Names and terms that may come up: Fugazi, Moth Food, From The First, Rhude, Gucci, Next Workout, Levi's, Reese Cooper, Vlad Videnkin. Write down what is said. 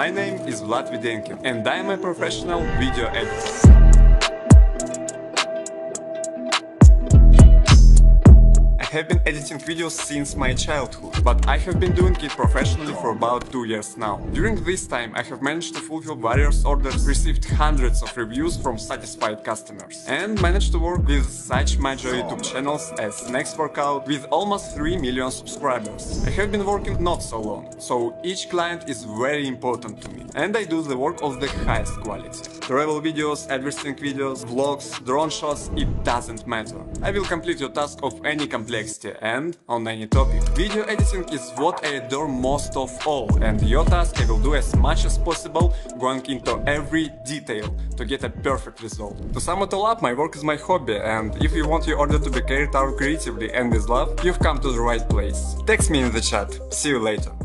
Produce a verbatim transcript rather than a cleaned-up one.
My name is Vlad Videnkin and I am a professional video editor. I have been editing videos since my childhood, but I have been doing it professionally for about two years now. During this time I have managed to fulfill various orders, received hundreds of reviews from satisfied customers, and managed to work with such major YouTube channels as Next Workout with almost three million subscribers. I have been working not so long, so each client is very important to me, and I do the work of the highest quality. Travel videos, advertising videos, vlogs, drone shots, it doesn't matter. I will complete your task of any complex and on any topic. Video editing is what I adore most of all, and your task I will do as much as possible, going into every detail to get a perfect result. To sum it all up, my work is my hobby, and if you want your order to be carried out creatively and with love, you've come to the right place. Text me in the chat. See you later.